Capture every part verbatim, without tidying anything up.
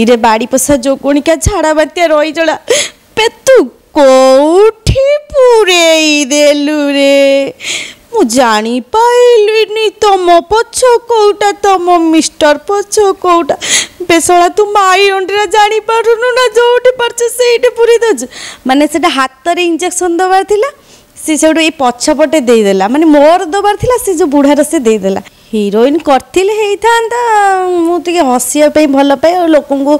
ईरे बाड़ी पसा जो कोणिका झाड़ा बात्या रही जड़ा पेतु कोठी पूरे देलु रे मु जानी पाइलुनी तुम पछ कोटा तुम मिस्टर पछ कोटा बेसला तू माई अंडरा जानी पारुनु ना जोटे परछ सेटे पूरी दज माने सेटा हाथ रे इंजेक्शन दबार थिला सी सेडो ए पछ पटे दे देला माने मोर दबार थिला सी जो बूढ़ा रसे दे देला हीरोइन करथिले हेइथांता मु टिके हसिया पई भल पाए और लोकन को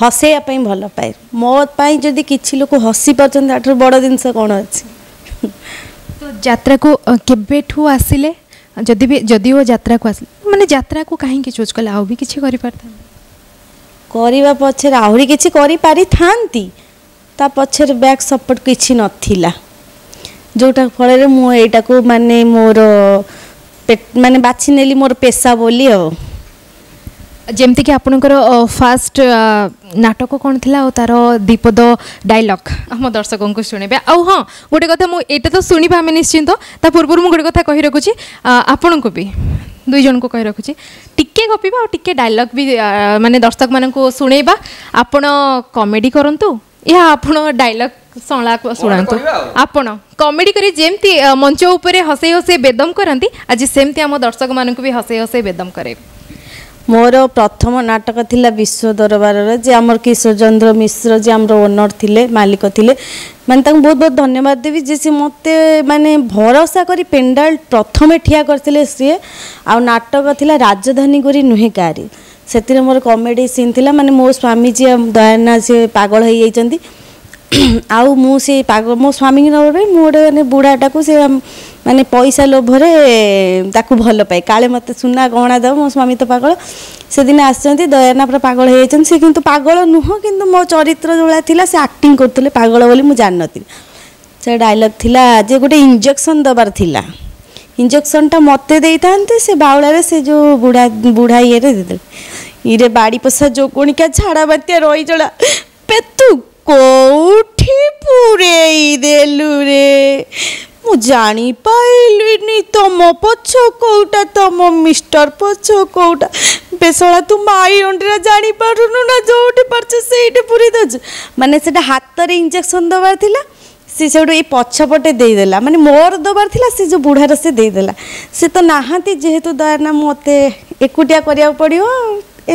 हसैया पई भल पाए मोत पई जदी किछि लोक हसि परछन आठर बड़ दिन से कोन अछि तो यात्रा को केबेठू आसिले जदी भी जदीओ यात्रा को आसिले माने यात्रा को काहे कि चूज कला आउ भी किछि करि परथां करिवा पछे आहुरी किछि करि पारि थांती ता पछे बैक सपोर्ट किछि नथिला जोटा फळे रे मु एटा को माने मोर माने बाछी नेली मोर पेशा बोली हो जेमती कि आपनकर फास्ट नाटक कोन थिला ओ तारो दीपद डायलॉग हम दर्शकों को सुनेबे आ हां गोटे कथा मु एटा तो सुनिबा हम निश्चिंत ता पूर्व मु गोटे कथा कहि रखुची आपन को भी दुई जन को कहि रखुची टिके गपिबा टिके डायलॉग भी माने दर्शक मानन को सुनेबा आपन कॉमेडी करंतु या आपन डायलॉग सोला को सुनांतो आपण कॉमेडी करी जेमती मंच ऊपर हसै हसै बेदम करंती आज सेमती हम दर्शक मानन को भी हसै हसै बेदम करे मोर प्रथम नाटक थिला विश्व दरबार रे जे हमर किशोर चंद्र मिश्र जे हमर ओनर थिले मालिक थिले माने तंग बहुत बहुत धन्यवाद देबी जे से मते माने भरोसा करी पेंडल प्रथम ठिया करथिले से आ नाटक थिला राजधानी गोरी नुहे कारी सेतिर मोर कॉमेडी सीन थिला माने मो स्वामी जी दयाना से पागल होई जाईचंती आउ मु से पागल मो स्वामी रे मुझे बुढ़ाटा को से माने पैसा लोभरे ताकू भल पाए काले मत सुना गहना दब मो स्वामी तो पागल से दिन आसचंती दयाना पर पागल हो जाइए सी किंतु पागल नुह किंतु मो चरित्र जोला थिला से एक्टिंग करते पागल बोली मु जान नथि से डायलॉग थिला जे गोटे इंजेक्शन दबार थिला इंजेक्शन टा मते देई थांते से बावला रे से जो बुढ़ा बुढ़ा ये रे दे इरे बाड़ी पसा जो कोणिका झाड़ा बात्या रही जड़ा पेतु कोठी पूरे देलु रे मु जानी पाइलुनी तुम पछ कोटा तुम मिस्टर पछ कोटा बेसला तू माई अंडरा जानी पारुनु ना जोटे परछ सेटे पूरी दज माने सेटा हाथ रे इंजेक्शन दबार थिला सी सेडो ए पछ पटे दे देला माने मोर दबार थिला से जो बूढ़ा रसे दे देला से तो नाहाती जेहेतु दयाना मते एकुटिया करिया पड़ियो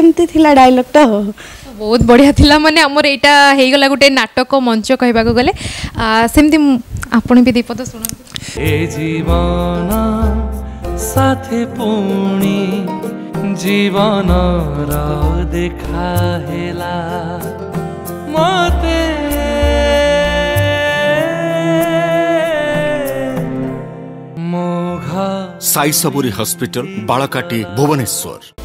एमती थिला डायलॉग टा हो बहुत बढ़िया थिला माने हमर एटा हे गला गुटे नाटक मंच कहबा को गले सेमति आपण भी दीपद सुनन ए जीवन साथे पूणी जीवन रा देखा हेला मते मोघा साई सबुरी हॉस्पिटल बाळकाटी भुवनेश्वर।